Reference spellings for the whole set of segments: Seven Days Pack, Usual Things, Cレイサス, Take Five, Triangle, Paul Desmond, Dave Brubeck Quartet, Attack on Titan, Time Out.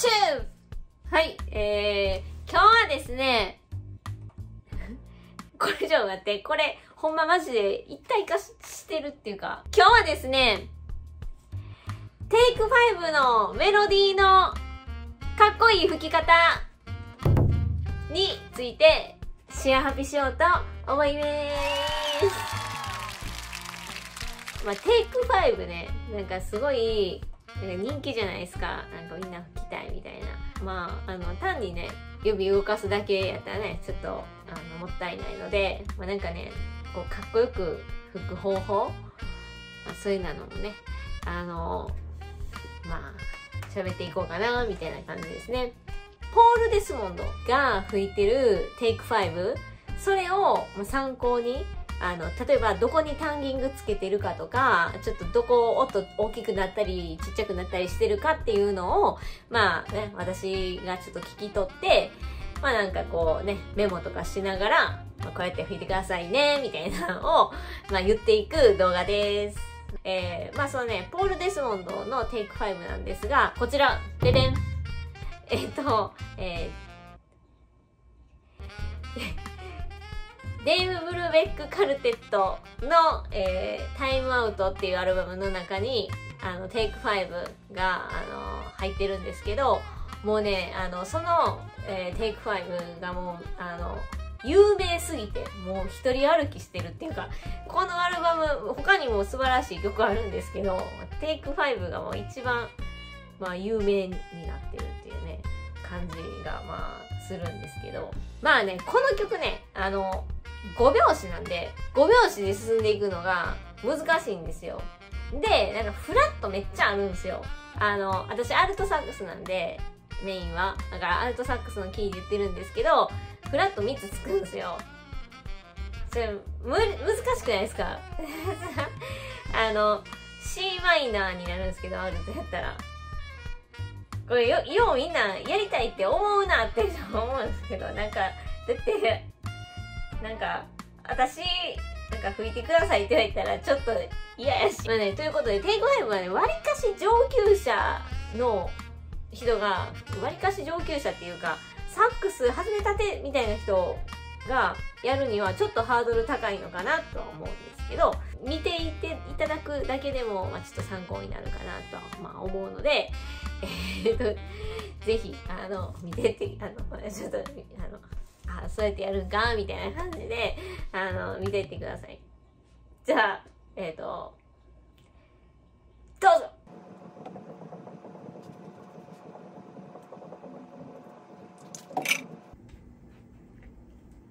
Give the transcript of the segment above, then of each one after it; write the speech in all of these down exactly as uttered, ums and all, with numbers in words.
YouTube! はい、えー、今日はですね、これちょっと待って、これ、ほんまマジで一体化してるっていうか、今日はですね、テイクファイブのメロディーのかっこいい吹き方についてシェアハピしようと思います。まあ、テイクファイブね、なんかすごい、なんか人気じゃないですか。なんかみんな吹きたいみたいな。まあ、あの、単にね、指動かすだけやったらね、ちょっと、あの、もったいないので、まあ、なんかね、こう、かっこよく吹く方法、まあ、そういうのもね、あの、まあ、喋っていこうかな、みたいな感じですね。ポール・デスモンドが吹いてるテイクファイブ、それを参考に、あの、例えばどこにタンギングつけてるかとか、ちょっとどこ音大きくなったりちっちゃくなったりしてるかっていうのを、まあね、私がちょっと聞き取って、まあなんかこうね、メモとかしながら、まあ、こうやって吹いてくださいね、みたいなのを、まあ言っていく動画です。えー、まあそのね、ポール・デスモンドのテイクファイブなんですが、こちら、ででん。えっと、えー、デイブ・ブルベック・カルテットの、えー、タイムアウトっていうアルバムの中に、あの、テイクファイブが、あの、入ってるんですけど、もうね、あの、その、えー、テイクファイブがもう、あの、有名すぎて、もう一人歩きしてるっていうか、このアルバム、他にも素晴らしい曲あるんですけど、テイクファイブがもう一番、まあ、有名になってるっていうね、感じが、まあ、するんですけど、まあね、この曲ね、あの、ご拍子なんで、ご拍子で進んでいくのが難しいんですよ。で、なんかフラットめっちゃあるんですよ。あの、私アルトサックスなんで、メインは。だからアルトサックスのキーで言ってるんですけど、フラットみっつつくんですよ。それ、む、難しくないですか？あの、C マイナーになるんですけど、アルトやったら。これよ、ようみんなやりたいって思うなって思うんですけど、なんか、だって、なんか、私、なんか吹いてくださいって言われたらちょっと嫌やし。まあね、ということで、テイクファイブはね、割かし上級者の人が、割かし上級者っていうか、サックス始めたてみたいな人がやるにはちょっとハードル高いのかなとは思うんですけど、見ていていただくだけでも、まあ、ちょっと参考になるかなとは、まあ、思うので、えー、っと、ぜひ、あの、見てって、あの、ちょっと、あの、あ、そうやってやるんかみたいな感じで、あの、見ていってください。じゃあ、えっと、どうぞ。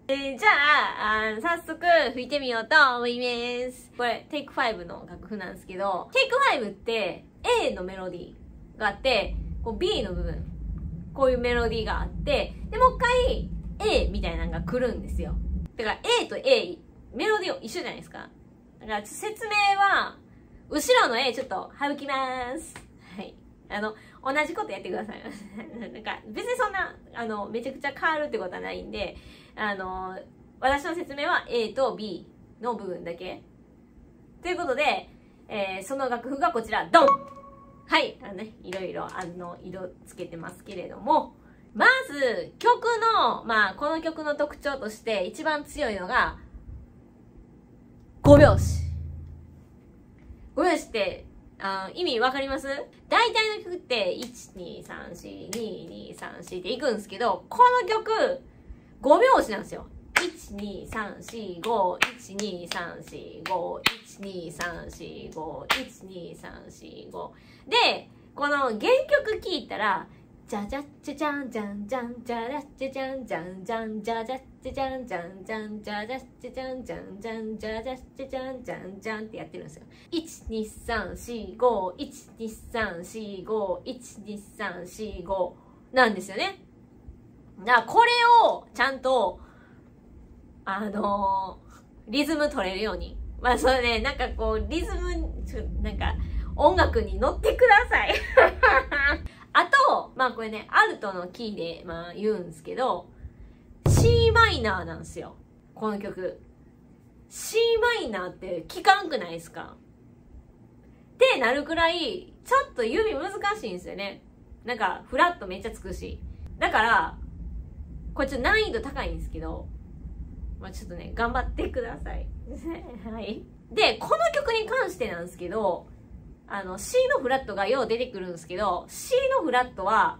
えー、じゃあ、あ、早速吹いてみようと思います。これ、テイクファイブの楽譜なんですけど、テイクファイブって A のメロディーがあって、こう B の部分、こういうメロディーがあって、で、もう一回、A みたいなのが来るんですよ。だから A と A、メロディー一緒じゃないですか。だから説明は、後ろの A ちょっと省きまーす。はい。あの、同じことやってください。なんか、別にそんな、あの、めちゃくちゃ変わるってことはないんで、あの、私の説明は A と B の部分だけ。ということで、えー、その楽譜がこちら、ドン！はい。あのね、いろいろ、あの、色つけてますけれども、まず、曲の、まあ、この曲の特徴として一番強いのが、ご拍子。ご拍子って、あ、意味わかります？大体の曲って、いち、に、さん、し、に、に、さん、しっていくんですけど、この曲、ご拍子なんですよ。いち、に、さん、し、ご、いち、に、さん、し、ご、いち、に、さん、し、ご、いち、に、さん、し、ご。で、この原曲聴いたら、じゃじゃじゃじゃんじゃんじゃんじゃじゃじゃんじゃんじゃんじゃじゃじゃんじゃんじゃんじゃじゃじゃんじゃんじゃんじゃじゃじゃんじゃんじゃんってやってるんですよ。いち、に、さん、し、ご、いち、に、さん、し、ご、いち、に、さん、し、ごなんですよね。だからこれをちゃんとあのリズム取れるように、まあそれね、なんかこうリズムなんか音楽に乗ってください。あと、まあこれね、アルトのキーで、まあ、言うんですけど、C マイナーなんですよ。この曲。C マイナーって効かんくないですか？ってなるくらい、ちょっと指難しいんですよね。なんかフラットめっちゃつくし、だからこれちょっと難易度高いんですけど、まあ、ちょっとね頑張ってくださいはいで、この曲に関してなんですけど、あの C のフラットがよう出てくるんですけど、 C のフラットは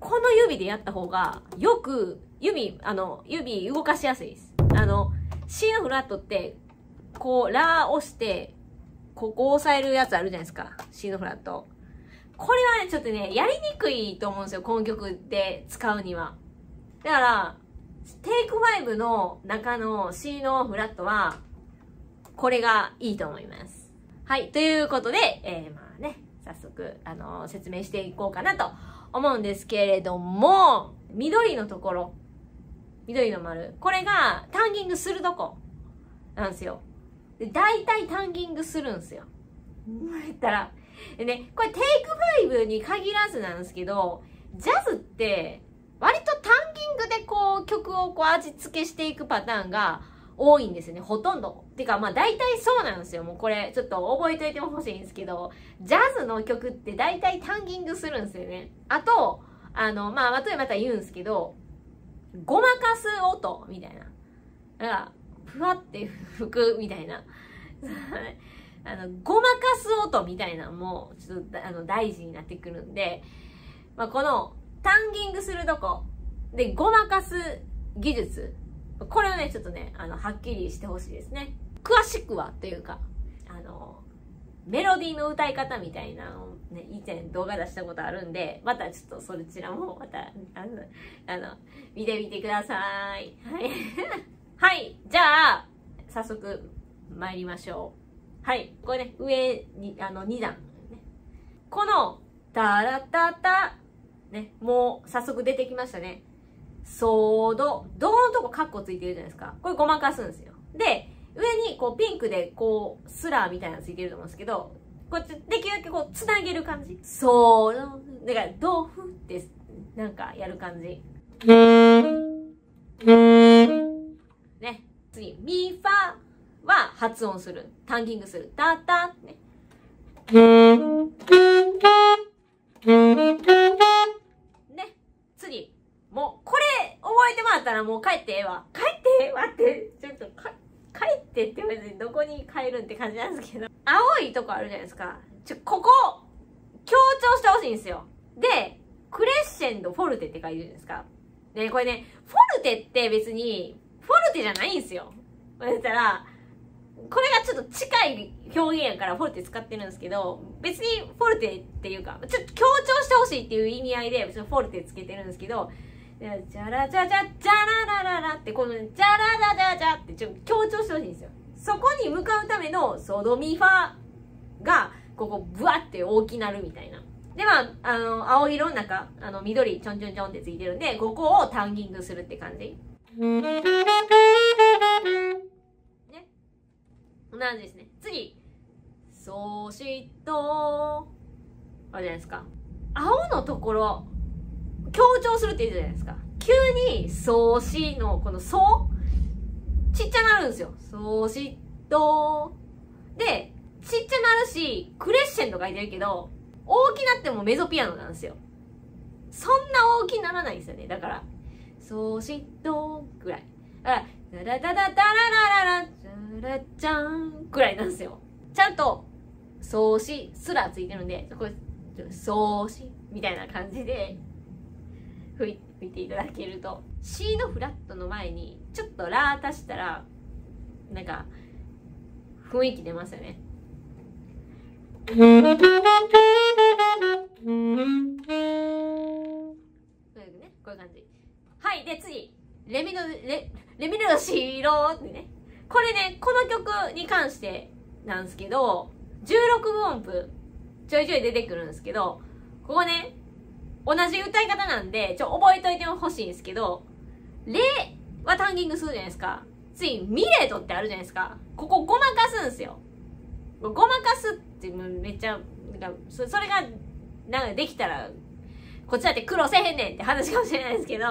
この指でやった方がよく指、あの指動かしやすいです。あの C のフラットってこうラー押してここ押さえるやつあるじゃないですか、 C のフラット。これはねちょっとねやりにくいと思うんですよ、この曲で使うには。だからテイクファイブの中の C のフラットはこれがいいと思います。はい、ということで、えー、まあね早速、あのー、説明していこうかなと思うんですけれども、緑のところ、緑の丸、これがタンギングするとこなんですよ。で、大体タンギングするんですよ。言ったらでね、これテイクファイブに限らずなんですけど、ジャズって割とタンギングでこう曲をこう味付けしていくパターンが多いんですよね、ほとんど。てかまあ大体そうなんですよ。もうこれちょっと覚えといてほしいんですけど、ジャズの曲って大体タンギングするんですよね。あと、あの、まあ後でまた言うんですけど、ごまかす音みたいな。なんか、ふわって吹くみたいな。あの、ごまかす音みたいなのも、ちょっとあの大事になってくるんで、まあこの、タンギングするとこでごまかす技術、これをねちょっとねあのはっきりしてほしいですね。詳しくはというか、あのメロディーの歌い方みたいなのを、ね、以前動画出したことあるんで、またちょっとそちらもまたあのあの見てみてください。はいはい、じゃあ早速参りましょう。はい、これね上にあのに段、ね、このタラタタね、もう早速出てきましたね。ソード、ドのとこカッコついてるじゃないですか。これごまかすんですよ。で、上にこうピンクでこうスラーみたいなのついてると思うんですけど、こっちできるだけこうつなげる感じ。ソード、だからドフってなんかやる感じ。ね、次、ミファは発音する。タンギングする。タタね。もう、これ、覚えてもらったらもう帰ってええわ。帰ってええわって、ちょっと、帰ってって別にどこに帰るんって感じなんですけど。青いとこあるじゃないですか。ちょ、ここ、強調してほしいんですよ。で、クレッシェンド、フォルテって書いてるじゃないですか。ね、これね、フォルテって別に、フォルテじゃないんですよ。だったら、これがちょっと近い表現やからフォルテ使ってるんですけど、別にフォルテっていうか、ちょっと強調してほしいっていう意味合いで、別にフォルテつけてるんですけど、じゃらじゃじゃじゃららららってこのじゃらじゃじゃじゃってちょっと強調してほしいんですよ。そこに向かうためのソドミファがここブワって大きなるみたいな。でまあ、あの青色の中あの緑ちょんちょんちょんってついてるんで、ここをタンギングするって感じ。ね、こんな感じですね。次、ソシド、あれじゃないですか。青のところ。強調するって言うじゃないですか。急に、ソシの、このソちっちゃなるんですよ。ソシドで、ちっちゃなるし、クレッシェンド書いてるけど、大きなってもメゾピアノなんですよ。そんな大きにならないんですよね。だから、ソシドぐらい。だから、ダダダダダラララ、ダラちゃんぐらいなんですよ。ちゃんと、ソシすらついてるんで、これ、ソシみたいな感じで、吹いていただけると C のフラットの前にちょっとラー足したらなんか雰囲気出ますよね。こういう感じ。はい、で次レミのレレミのシローってね、これねこの曲に関してなんですけどじゅうろくぶおんぷちょいちょい出てくるんですけど、ここね同じ歌い方なんで、ちょ、覚えといてほしいんですけど、レはタンギングするじゃないですか。次、ミレートってあるじゃないですか。ここごまかすんですよ。ごまかすってめっちゃ、なんかそれが、なんかできたら、こっちだって苦労せへんねんって話かもしれないですけど、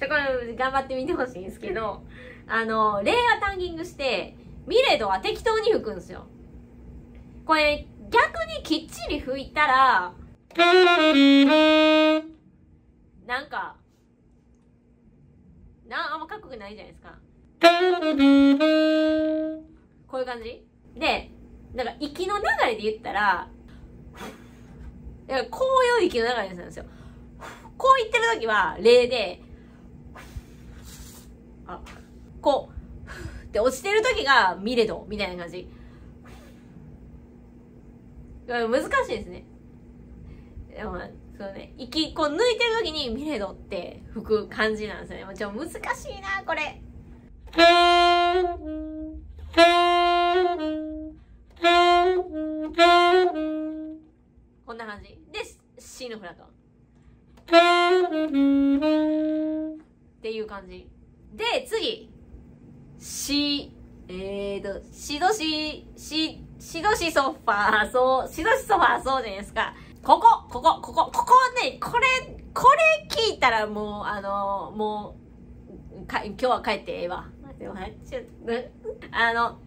ちょ、これ頑張ってみてほしいんですけど、あの、レはタンギングして、ミレートは適当に吹くんですよ。これ、逆にきっちり吹いたら、なんかなあんまかっこよくないじゃないですか。こういう感じで、なんか息の流れで言ったら、だからこういう息の流れなんですよ。こう言ってる時は例で、あ、こうって落ちてる時がミレドみたいな感じ。難しいですね。でもそうね、息こう抜いてる時にミレドって吹く感じなんですよね。もうちょっと難しいなこれ。こんな感じで C のフラットっていう感じで、次 C、えーとシドシシシドシソファーソー、シドシソファーソーじゃないですか。ここここここここね、これこれ聞いたらもうあのー、もうか今日は帰ってええわ。でもはい、ちょっとあの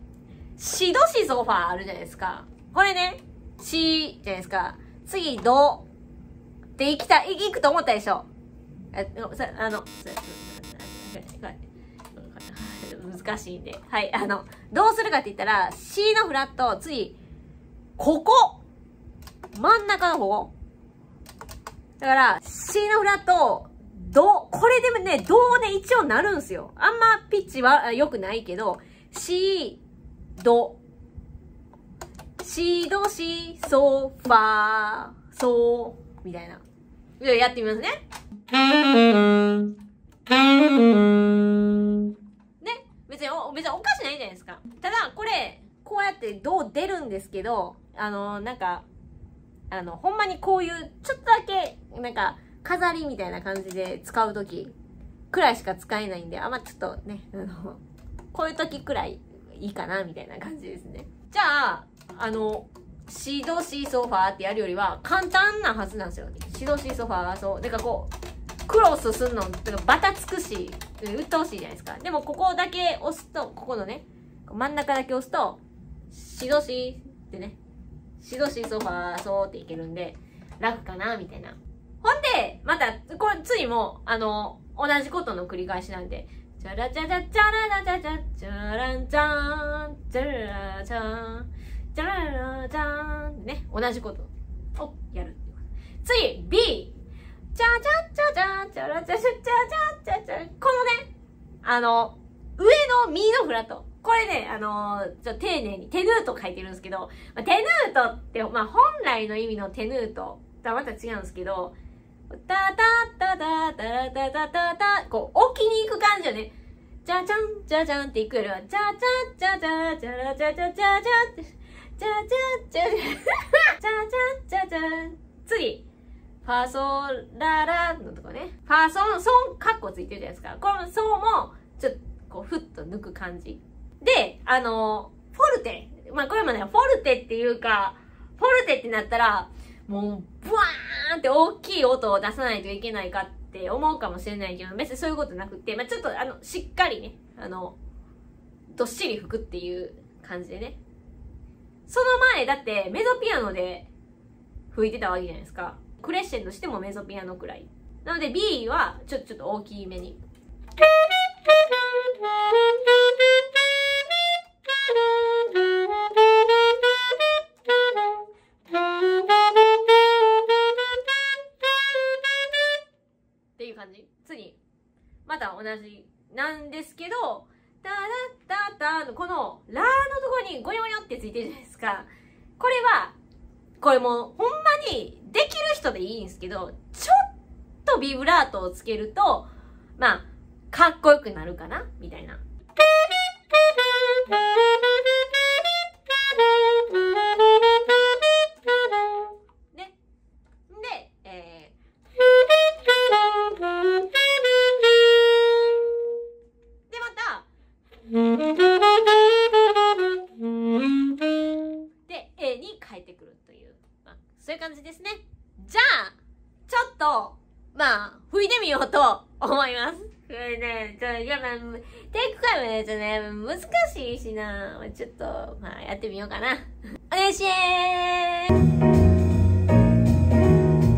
シドシソファーあるじゃないですか。これね、シじゃないですか。次ドって行きたい行くと思ったでしょ。あの難しいんで、はい、あのどうするかって言ったら C のフラット、次ここ真ん中の方だから C のフラットド、これでもねドね一応なるんすよ。あんまピッチは良くないけど C ドシドシソファソみたいな。やってみますね。ね、別にお別におかしないじゃないですか。ただこれこうやってどう出るんですけど、あのなんかあのほんまにこういうちょっとだけなんか飾りみたいな感じで使う時くらいしか使えないんで、あんまちょっとねあのこういう時くらいいいかなみたいな感じですね。じゃああのシドシソファーってやるよりは簡単なはずなんですよ。シドシソファーがそう、だからこうクロスすんのバタつくしうっとうしいじゃないですか。でもここだけ押すと、ここのね真ん中だけ押すとシドシってね、シドシソファーそうっていけるんで楽かなみたいな。ほんでまたこれ次もあの同じことの繰り返しなんで、チャラチャラチャラチャラチャラチャランチャンチャラチャンじゃらじゃーんね、同じことをやる。次 B、 じゃじゃじゃじゃじゃらじゃじゃじゃじゃじゃ、このねあの上のミのフラット、これねあのちょっと丁寧にテヌート書いてるんですけど、テヌートってまあ本来の意味のテヌートとはまた違うんですけど、タタタタタタタタタ、こう置きに行く感じよね。じゃじゃんじゃじゃんっていくよりは、じゃじゃんじゃじゃじゃらじゃじゃじゃじゃ、じゃじゃじゃじゃじゃじゃじゃじゃん。次ファソララのとこね、ファソンソンカッコついてるじゃないですか。このソンもちょっとこうふっと抜く感じで、あのフォルテ、まあこれもねフォルテっていうか、フォルテってなったらもうブワーンって大きい音を出さないといけないかって思うかもしれないけど、別にそういうことなくて、まあ、ちょっとあのしっかりねあのどっしり吹くっていう感じでね。その前だってメゾピアノで吹いてたわけじゃないですか。クレッシェンドしてもメゾピアノくらいなので B はちょっと大きめに、っていう感じ。次また同じなんですけど、タラッタタ、このラーのところにゴニョゴニョってついてるじゃないですか。これはこれもほんまにできる人でいいんですけど、ちょっとビブラートをつけるとまあかっこよくなるかなみたいな。しな、ちょっとまあやってみようかな。お願いします。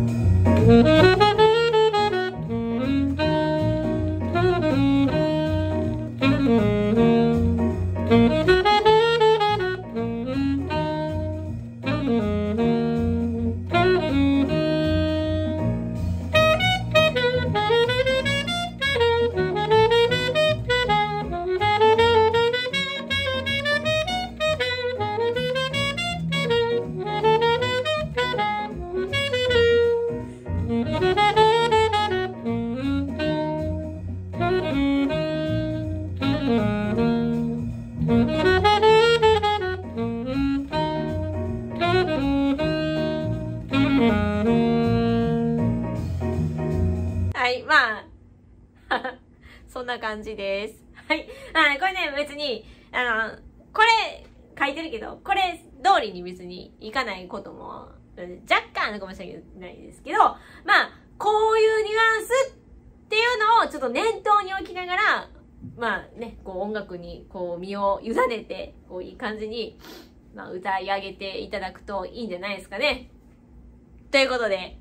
はい、まあ、そんな感じです。はい。あ、これね、別に、あの、これ、書いてるけど、これ通りに別にいかないことも、若干あるかもしれないですけど、まあ、こういうニュアンスっていうのをちょっと念頭に置きながら、まあね、こう音楽にこう身を委ねて、こういい感じに、まあ、歌い上げていただくといいんじゃないですかね。ということで、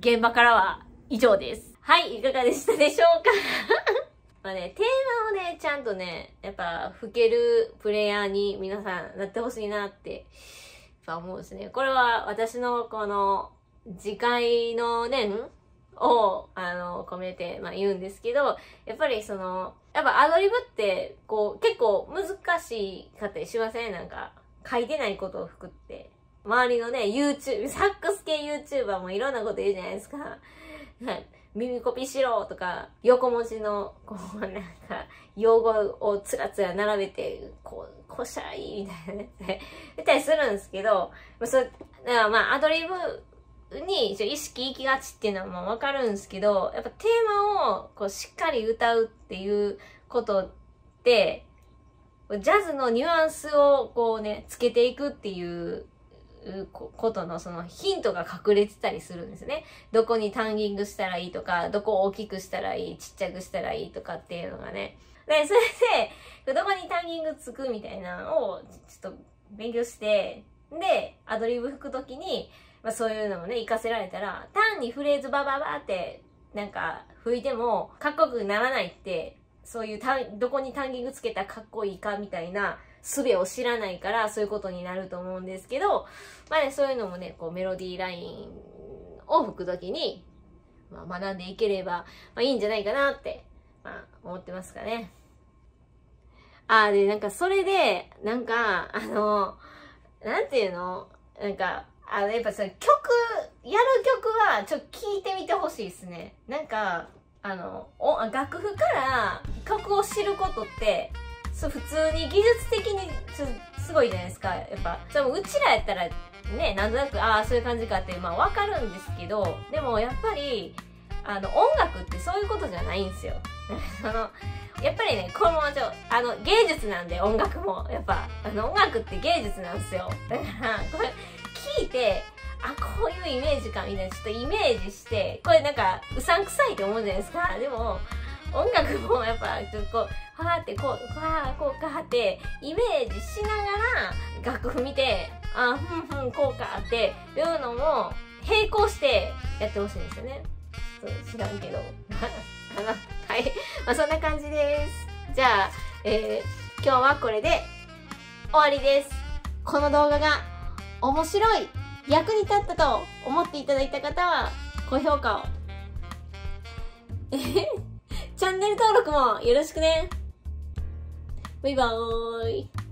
現場からは以上です。はい、いかがでしたでしょうかまあね、テーマをね、ちゃんとね、やっぱ吹けるプレイヤーに皆さんなってほしいなって、やっぱ思うんですね。これは私のこの次回の念を、あの、込めて、まあ、言うんですけど、やっぱりその、やっぱアドリブって、こう、結構難しかったりしません？なんか、書いてないことを吹くって。周りのね、YouTube、サックス系 YouTuber もいろんなこと言うじゃないですか。耳コピしろとか、横文字の、こう、なんか、用語をつらつら並べて、こう、こしゃいみたいなやつで、言ったりするんですけど、それ、だからまあ、アドリブに意識行きがちっていうのはまあわかるんですけど、やっぱテーマを、こう、しっかり歌うっていうことって、ジャズのニュアンスを、こうね、つけていくっていう、ことのそのヒントが隠れてたりするんですね。どこにタンギングしたらいいとか、どこを大きくしたらいい、ちっちゃくしたらいいとかっていうのがね。で、それで、どこにタンギングつくみたいなのをちょっと勉強して、で、アドリブ吹くときに、まあそういうのもね、活かせられたら、単にフレーズバババってなんか吹いてもかっこよくならないって、そういうタン、どこにタンギングつけたらかっこいいかみたいな、術を知らないからそういうことになると思うんですけど、まあね、そういうのもね、こうメロディーラインを吹くときに、まあ、学んでいければ、まあ、いいんじゃないかなって、まあ、思ってますかね。ああ、で、なんかそれで、なんか、あの、なんていうのなんか、あの、やっぱその曲、やる曲はちょっと聴いてみてほしいですね。なんか、あの、お楽譜から曲を知ることって、そう、普通に技術的にすごいじゃないですか。やっぱ、それもうちらやったらね、なんとなく、ああ、そういう感じかって、まあわかるんですけど、でもやっぱり、あの、音楽ってそういうことじゃないんですよ。あの、やっぱりね、この、あの、芸術なんで音楽も、やっぱ、あの、音楽って芸術なんですよ。だから、これ、聞いて、あ、こういうイメージかみたいな、ちょっとイメージして、これなんか、うさんくさいって思うじゃないですか。でも、音楽もやっぱ、ちょっとこう、はーってこう、はーこうかーってイメージしながら楽譜見て、あーふんふんこうかーっていうのも並行してやってほしいんですよね。知らんけど。はい。まあそんな感じです。じゃあ、えー、今日はこれで終わりです。この動画が面白い、役に立ったと思っていただいた方は高評価を。えへチャンネル登録もよろしくね。バイバーイ。